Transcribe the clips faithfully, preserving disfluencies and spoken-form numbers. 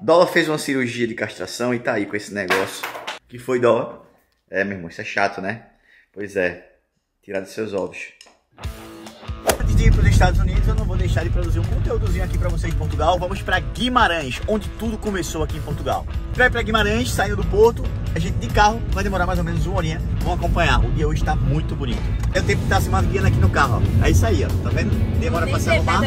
Dola fez uma cirurgia de castração e tá aí com esse negócio. Que foi, Dola? É, meu irmão, isso é chato, né? Pois é, tirar dos seus ovos. Antes de ir para os Estados Unidos, eu não vou deixar de produzir um conteúdozinho aqui para vocês de Portugal. Vamos para Guimarães, onde tudo começou aqui em Portugal. Vai para Guimarães, saindo do porto, a gente de carro, vai demorar mais ou menos uma horinha. Vamos acompanhar, o dia hoje está muito bonito. É o tempo que está se manguiando aqui no carro, ó. É isso aí, ó. Tá vendo? Demora para se arrumar.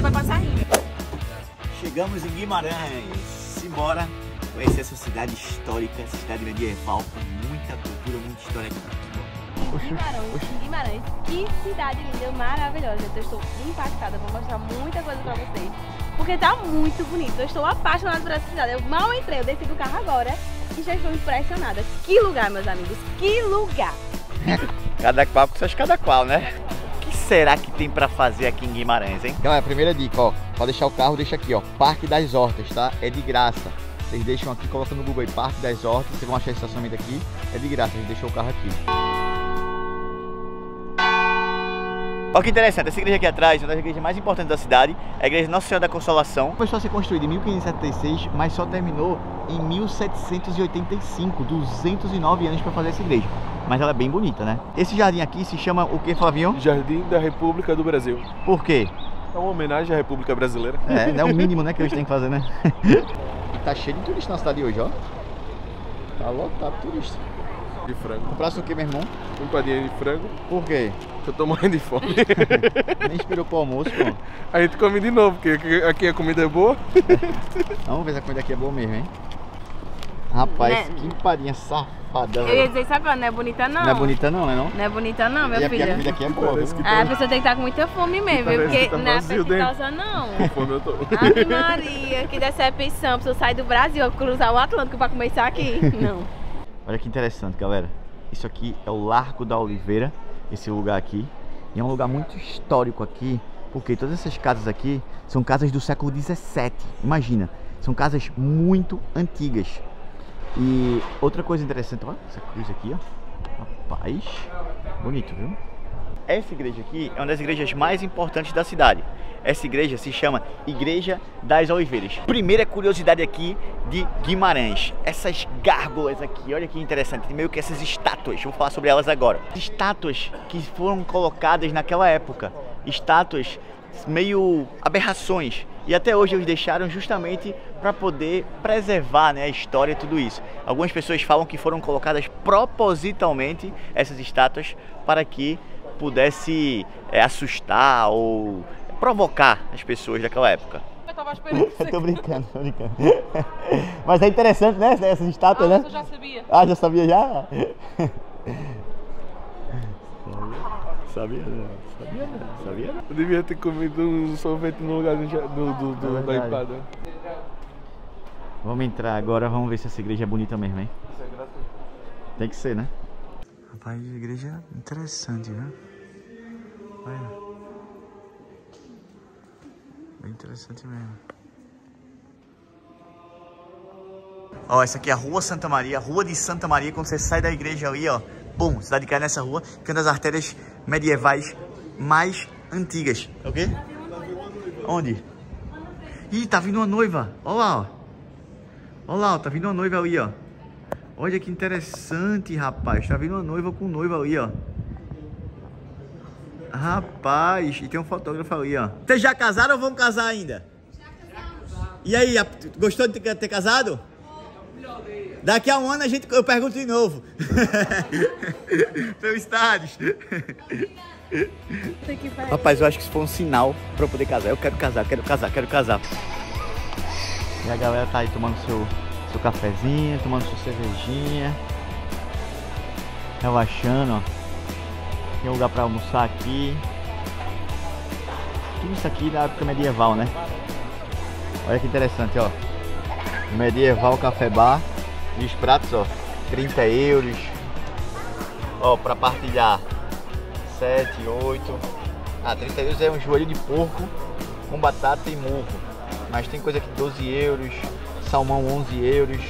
Chegamos em Guimarães. Simbora conhecer essa cidade histórica, essa cidade medieval, com muita cultura, muita história aqui. Guimarães, Guimarães, que cidade linda, maravilhosa. Eu estou impactada, vou mostrar muita coisa pra vocês, porque tá muito bonito. Eu estou apaixonada por essa cidade. Eu mal entrei, eu desci do carro agora e já estou impressionada. Que lugar, meus amigos, que lugar! Cada qual com seus cada qual, né? Será que tem pra fazer aqui em Guimarães, hein? Galera, primeira dica, ó, pra deixar o carro, deixa aqui, ó, Parque das Hortas, tá? É de graça. Vocês deixam aqui, colocam no Google aí, Parque das Hortas, vocês vão achar estacionamento aqui, é de graça, a gente deixou o carro aqui. Olha que interessante, essa igreja aqui atrás, uma das igrejas mais importantes da cidade, é a igreja Nossa Senhora da Consolação. Começou a ser construída em mil quinhentos e setenta e seis, mas só terminou em mil setecentos e oitenta e cinco, duzentos e nove anos para fazer essa igreja. Mas ela é bem bonita, né? Esse jardim aqui se chama o que, Flavinho? Jardim da República do Brasil. Por quê? É uma homenagem à República Brasileira. É, é o mínimo, né, que a gente tem que fazer, né? E tá cheio de turista na cidade hoje, ó. Tá lotado de turista. De frango. Comprasse o que, meu irmão? Empadinha de frango. Por quê? Eu tô morrendo de fome. Nem inspirou pro almoço, pô. A gente come de novo, porque aqui a comida é boa. Vamos ver se a comida aqui é boa mesmo, hein? Rapaz, né? Que empadinha safada. Eu ia dizer isso agora, não é bonita não. Não é bonita não, né não? Não é bonita não, meu filho. E a comida aqui é boa, viu? Ah, tá... a pessoa tem que estar com muita fome mesmo, viu? Porque tá não é apetitosa não. Com fome eu tô. Ai, Maria, que decepção. A pessoa sai do Brasil, cruzar o Atlântico pra comer isso aqui. Não. Olha que interessante, galera. Isso aqui é o Largo da Oliveira, esse lugar aqui. E é um lugar muito histórico aqui, porque todas essas casas aqui são casas do século dezessete. Imagina, são casas muito antigas. E outra coisa interessante, olha essa cruz aqui, ó. Rapaz, bonito, viu? Essa igreja aqui é uma das igrejas mais importantes da cidade. Essa igreja se chama Igreja das Oliveiras. Primeira curiosidade aqui de Guimarães, essas gárgulas aqui, olha que interessante, tem meio que essas estátuas, vou falar sobre elas agora. Estátuas que foram colocadas naquela época, estátuas meio aberrações, e até hoje eles deixaram justamente para poder preservar, né, a história e tudo isso. Algumas pessoas falam que foram colocadas propositalmente essas estátuas para que pudesse é, assustar ou provocar as pessoas daquela época. Eu tava esperando isso. Tô brincando, tô brincando. Mas é interessante, né, essas estátuas, ah, né? Ah, eu já sabia. Ah, já sabia já? Sabia não, sabia não, sabia não. Eu devia ter comido um sorvete no lugar do, do, do, do, é da empada. Vamos entrar agora, vamos ver se essa igreja é bonita mesmo, hein? Isso é gratuito. Tem que ser, né? Rapaz, a igreja é interessante, né? Olha. Bem interessante mesmo. Ó, essa aqui é a Rua Santa Maria, Rua de Santa Maria, quando você sai da igreja ali, ó. Bom, cidade cai nessa rua, que é uma das artérias medievais mais antigas. É o quê? Onde? Ih, tá vindo uma noiva. Olha lá, ó. Olha lá, ó. Tá vindo uma noiva ali, ó. Olha que interessante, rapaz. Tá vindo uma noiva com noiva ali, ó. Rapaz, e tem um fotógrafo ali, ó. Vocês já casaram ou vão casar ainda? Já casamos. E aí, gostou de ter casado? Daqui a um ano a gente, eu pergunto de novo. Felicidades. Rapaz, eu acho que isso foi um sinal pra eu poder casar. Eu quero casar, quero casar, quero casar. E a galera tá aí tomando seu, seu cafezinho, tomando sua cervejinha. Relaxando, ó. Tem lugar pra almoçar aqui. Tudo isso aqui da época medieval, né? Olha que interessante, ó. Medieval Café Bar. E os pratos, ó, trinta euros, ó, pra partilhar, sete, oito, ah, trinta euros é um joelho de porco com batata e murro, mas tem coisa aqui doze euros, salmão onze euros,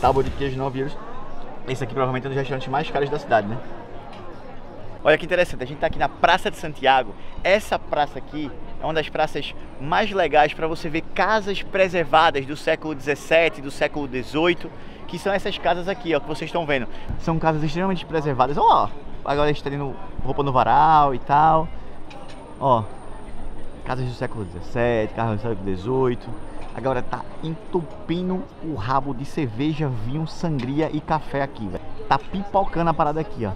tábua de queijo nove euros, esse aqui provavelmente é um dos restaurantes mais caros da cidade, né? Olha que interessante, a gente está aqui na Praça de Santiago. Essa praça aqui é uma das praças mais legais para você ver casas preservadas do século dezessete, do século dezoito, que são essas casas aqui, ó, que vocês estão vendo. São casas extremamente preservadas. Ó, agora eles estão roupa no varal e tal. Ó, casas do século dezessete, casas do século dezoito. Agora tá entupindo o rabo de cerveja, vinho, sangria e café aqui, velho. Tá pipocando a parada aqui, ó.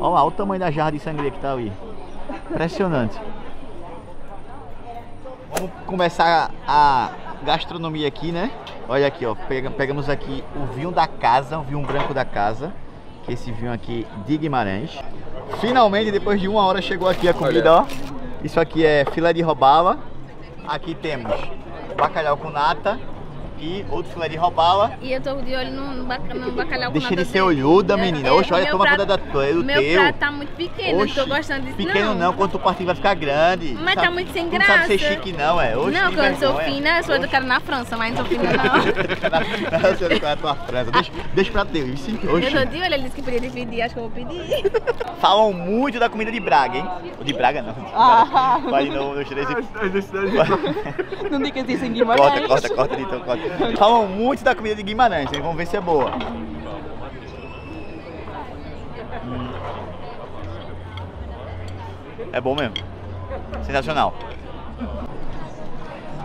Olha lá, olha o tamanho da jarra de sangria que tá ali. Impressionante. Vamos começar a, a gastronomia aqui, né? Olha aqui, ó. Pegamos aqui o vinho da casa, o vinho branco da casa. Que é esse vinho aqui de Guimarães. Finalmente, depois de uma hora, chegou aqui a comida, ó. Isso aqui é filé de robalo. Aqui temos bacalhau com nata. E outro filé de robala. E eu tô de olho no, no, bac, no bacalhau com nata. Deixa de ser olhuda, menina. Eu, eu, Oxe, olha, toma prato, conta da tua. Meu teu. prato tá muito pequeno. Oxe, não tô gostando disso, pequeno não. não, quando tu partir vai ficar grande. Mas sabe, tá muito sem graça. Não sabe ser chique não, é. Oxe, não, que eu não sou fina, eu sou educada na França, mas não sou fina não. Eu sou educada na França. Deixa, deixa o prato dele. Eu tô de olho, ele disse que podia dividir, acho que eu vou pedir. Falam muito da comida de Braga, hein? Ou de Braga não. Ah. Vai não, dois, três e... Não diga isso em Guimarães. Corta, corta, corta, então, corta. Falam muito da comida de Guimarães, hein? Vamos ver se é boa. Hum. É bom mesmo. Sensacional.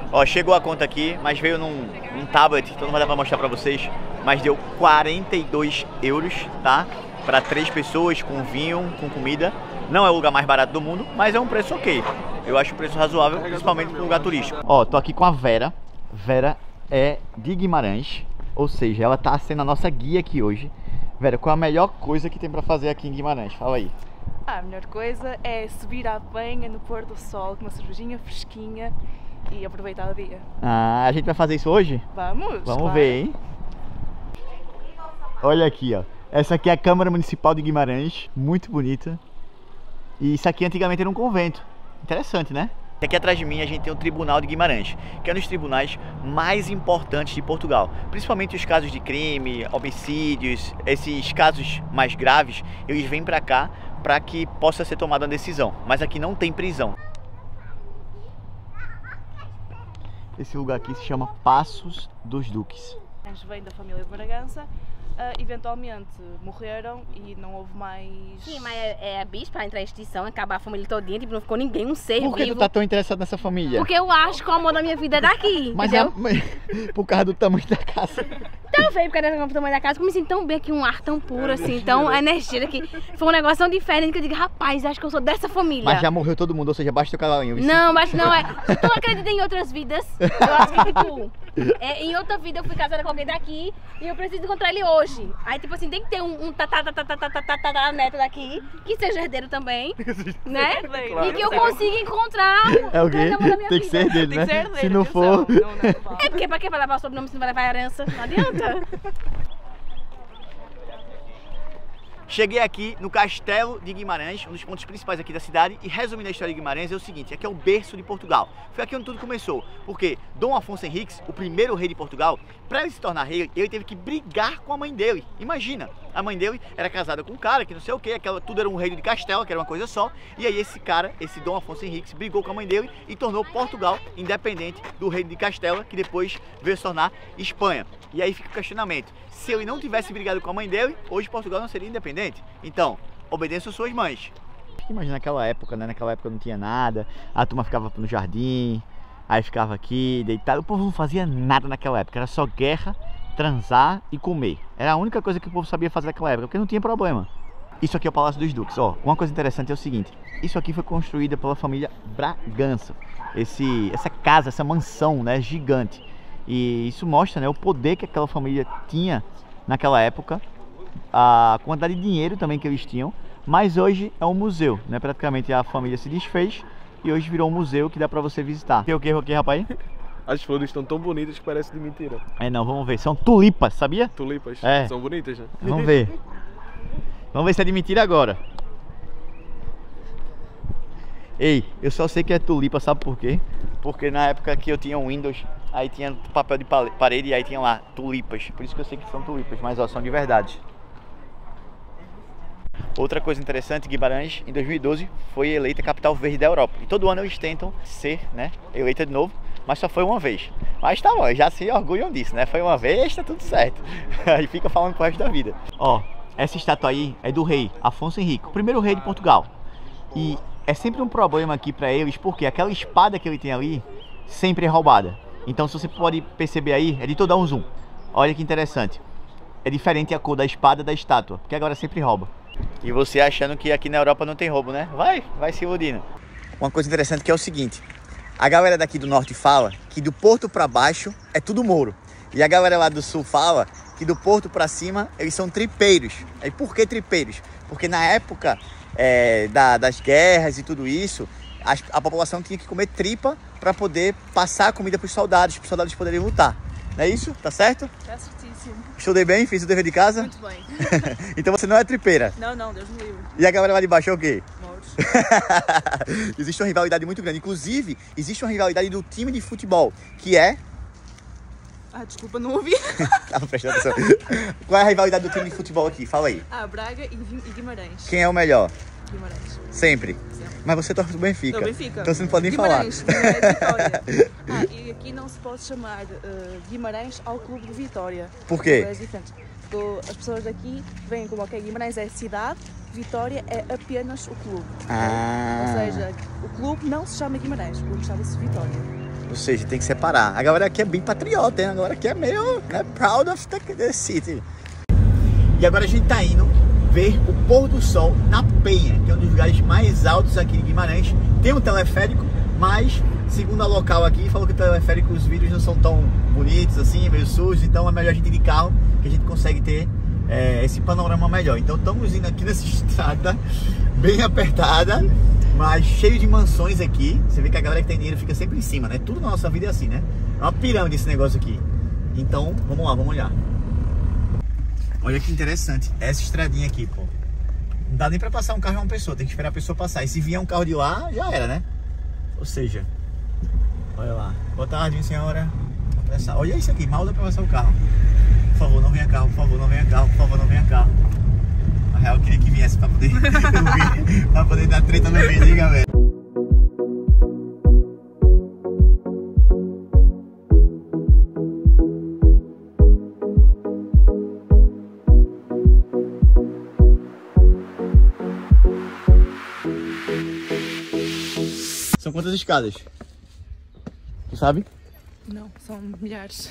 Ó, chegou a conta aqui, mas veio num, num tablet, então não vai dar pra mostrar pra vocês. Mas deu quarenta e dois euros, tá? Pra três pessoas, com vinho, com comida. Não é o lugar mais barato do mundo, mas é um preço ok. Eu acho um preço razoável, principalmente pra um lugar turístico. Ó, tô aqui com a Vera. Vera é de Guimarães, ou seja, ela tá sendo a nossa guia aqui hoje. Vera, qual a melhor coisa que tem para fazer aqui em Guimarães? Fala aí. Ah, a melhor coisa é subir à penha no pôr do sol com uma cervejinha fresquinha e aproveitar o dia. Ah, a gente vai fazer isso hoje? Vamos! Vamos claro. ver, hein? Olha aqui, ó. Essa aqui é a Câmara Municipal de Guimarães, muito bonita. E isso aqui antigamente era um convento. Interessante, né? Aqui atrás de mim a gente tem o Tribunal de Guimarães, que é um dos tribunais mais importantes de Portugal. Principalmente os casos de crime, homicídios, esses casos mais graves, eles vêm para cá para que possa ser tomada uma decisão. Mas aqui não tem prisão. Esse lugar aqui se chama Passos dos Duques. Vem da família de Bragança. Uh, eventualmente morreram e não houve mais... Sim, mas é, é bispa, entrar em extinção, acabar a família todinha, tipo, não ficou ninguém, um ser vivo. Por que vivo? Tu tá tão interessado nessa família? Porque eu acho que o amor da minha vida é daqui, mas entendeu? A, mas, por causa do tamanho da casa. Tão feio, por causa do tamanho da casa, eu me sinto tão bem aqui, um ar tão puro, é assim, tão energia aqui. Foi um negócio tão diferente que eu digo, rapaz, acho que eu sou dessa família. Mas já morreu todo mundo, ou seja, basta o cavalinho. Não, mas não é... Tu não acredita em outras vidas, eu acho que, tipo... É, em outra vida eu fui casada com alguém daqui e eu preciso encontrar ele hoje. Aí, tipo assim, tem que ter um tatá neto daqui, que seja herdeiro também, né? E que eu consiga encontrar o grande da minha vida. Tem que ser herdeiro, né? Se não for... É porque pra que vai levar o sobrenome se não vai levar a herança? Não adianta. Cheguei aqui no Castelo de Guimarães, um dos pontos principais aqui da cidade, e resumindo a história de Guimarães é o seguinte, aqui é o berço de Portugal. Foi aqui onde tudo começou, porque Dom Afonso Henriques, o primeiro rei de Portugal, para ele se tornar rei, ele teve que brigar com a mãe dele. Imagina, a mãe dele era casada com um cara que não sei o que, aquela, tudo era um reino de castelo, que era uma coisa só, e aí esse cara, esse Dom Afonso Henriques, brigou com a mãe dele e tornou Portugal independente do reino de Castela, que depois veio se tornar Espanha. E aí fica o questionamento, se ele não tivesse brigado com a mãe dele, hoje Portugal não seria independente. Então, obedeçam suas mães. Imagina naquela época, né? Naquela época não tinha nada, a turma ficava no jardim, aí ficava aqui, deitado. O povo não fazia nada naquela época, era só guerra, transar e comer. Era a única coisa que o povo sabia fazer naquela época, porque não tinha problema. Isso aqui é o Palácio dos Duques, ó. Uma coisa interessante é o seguinte, isso aqui foi construída pela família Bragança. Esse, essa casa, essa mansão, né? Gigante. E isso mostra, né? O poder que aquela família tinha naquela época. A quantidade de dinheiro também que eles tinham, mas hoje é um museu, né? Praticamente a família se desfez e hoje virou um museu que dá pra você visitar. Tem o que, o que, rapaz? As flores estão tão bonitas que parece de mentira. É não, vamos ver. São tulipas, sabia? Tulipas, é. São bonitas, né? Vamos ver. Vamos ver se é de mentira agora. Ei, eu só sei que é tulipa, sabe por quê? Porque na época que eu tinha um Windows, aí tinha papel de parede e aí tinha lá tulipas. Por isso que eu sei que são tulipas, mas ó, são de verdade. Outra coisa interessante, Guimarães, em dois mil e doze, foi eleita capital verde da Europa. E todo ano eles tentam ser, né, eleita de novo, mas só foi uma vez. Mas tá bom, já se orgulham disso, né? Foi uma vez, tá tudo certo. Aí fica falando pro resto da vida. Ó, essa estátua aí é do rei Afonso Henrique, o primeiro rei de Portugal. E é sempre um problema aqui pra eles, porque aquela espada que ele tem ali sempre é roubada. Então, se você pode perceber aí, é de todo dar um zoom. Olha que interessante. É diferente a cor da espada da estátua, porque agora sempre rouba. E você achando que aqui na Europa não tem roubo, né? Vai, vai se iludindo. Uma coisa interessante que é o seguinte. A galera daqui do norte fala que do porto pra baixo é tudo muro. E a galera lá do sul fala que do porto pra cima eles são tripeiros. E por que tripeiros? Porque na época é, da, das guerras e tudo isso, a, a população tinha que comer tripa pra poder passar a comida pros soldados, pros soldados poderem lutar. Não é isso? Tá certo? Tá certíssimo. Estudei bem? Fiz o dever de casa? Muito bem. Então você não é tripeira? Não, não, Deus me livre. E a galera lá de baixo é o quê? Mouros. Existe uma rivalidade muito grande. Inclusive, existe uma rivalidade do time de futebol, que é... Ah, desculpa, não ouvi. Tava prestando atenção. Qual é a rivalidade do time de futebol aqui? Fala aí. Ah, Braga e Guimarães. Quem é o melhor? Guimarães. Sempre? Sempre. Mas você torce pro Benfica. Do Benfica. Então você não pode nem Guimarães, falar. Guimarães, Vitória. Ah, e aqui não se pode chamar uh, Guimarães ao Clube de Vitória. Por quê? Porque as pessoas daqui veem como, ok, Guimarães é a cidade, Vitória é apenas o clube. Ah. Ou seja, o clube não se chama Guimarães, o clube chama-se Vitória. Ou seja, tem que separar. A galera aqui é bem patriota, hein? A galera aqui é meio, né, proud of the city. E agora a gente tá indo ver o pôr do sol na Penha, que é um dos lugares mais altos aqui em Guimarães. Tem um teleférico, mas segundo a local aqui, falou que o teleférico, os vídeos não são tão bonitos assim, meio sujos, então é melhor a gente ir de carro, que a gente consegue ter é, esse panorama melhor. Então estamos indo aqui nessa estrada bem apertada, mas cheio de mansões aqui. Você vê que a galera que tem dinheiro fica sempre em cima, né? Tudo na nossa vida é assim, né? É uma pirâmide esse negócio aqui. Então, vamos lá, vamos olhar. Olha que interessante, essa estradinha aqui, pô. Não dá nem pra passar um carro a uma pessoa, tem que esperar a pessoa passar. E se vier um carro de lá, já era, né? Ou seja, olha lá. Boa tarde, senhora. Olha isso aqui, mal dá pra passar o carro. Por favor, não venha carro, por favor, não venha carro, por favor, não venha carro. Na real, eu queria que viesse pra poder, pra poder dar treta no vídeo, hein, galera? São quantas escadas? Tu sabe? Não, são milhares.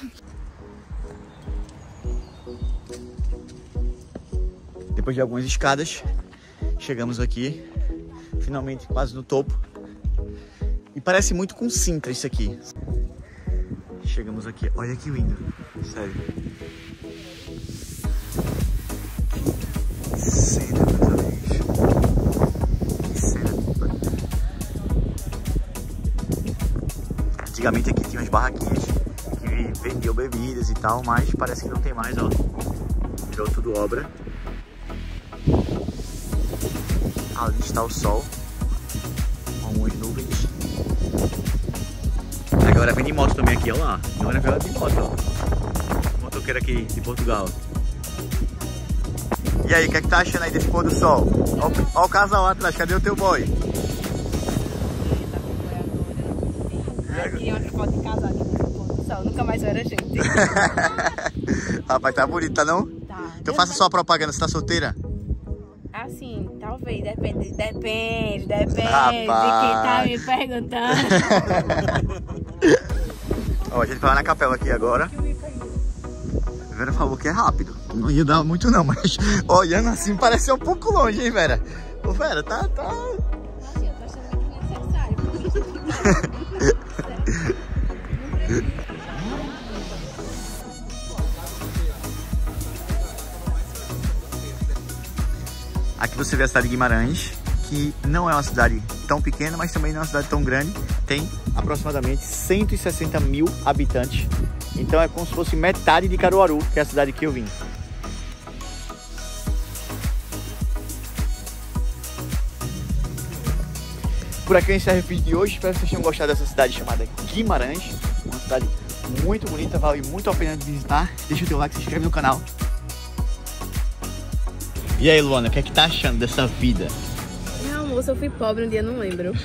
Depois de algumas escadas, chegamos aqui, finalmente quase no topo. E parece muito com Sintra isso aqui. Chegamos aqui, olha que lindo, sério. Que cena, meus amigos. Que cena. Antigamente aqui tinha umas barraquinhas que vendiam bebidas e tal, mas parece que não tem mais, ó. Virou tudo obra. Ali está o sol, algumas nuvens. A galera vem de moto também aqui, olha lá. A galera veio de moto, ó. Motoqueiro aqui de Portugal. E aí, o que é que tá achando aí desse pôr do sol? Olha o casal lá atrás, cadê o teu boy? Aqui, olha, pode casar aqui no pôr do sol, nunca mais era gente. Rapaz, tá bonito, tá não? Tá. Então faça sua propaganda, você tá solteira? Assim, talvez, depende, depende, depende Rapaz. de quem tá me perguntando. Ó, a gente vai lá na capela aqui agora. A Vera falou que é rápido. Não ia dar muito não, mas olhando assim parece um pouco longe, hein, Vera? Ô, Vera, tá, tá... Assim, eu tô achando muito necessário. Aqui você vê a cidade de Guimarães, que não é uma cidade tão pequena, mas também não é uma cidade tão grande. Tem aproximadamente cento e sessenta mil habitantes. Então é como se fosse metade de Caruaru, que é a cidade que eu vim. Por aqui eu encerro o vídeo de hoje. Espero que vocês tenham gostado dessa cidade chamada Guimarães. Uma cidade muito bonita, vale muito a pena visitar. Deixa o teu like, se inscreve no canal. E aí, Luana, o que é que tá achando dessa vida? Meu amor, eu fui pobre um dia, não lembro.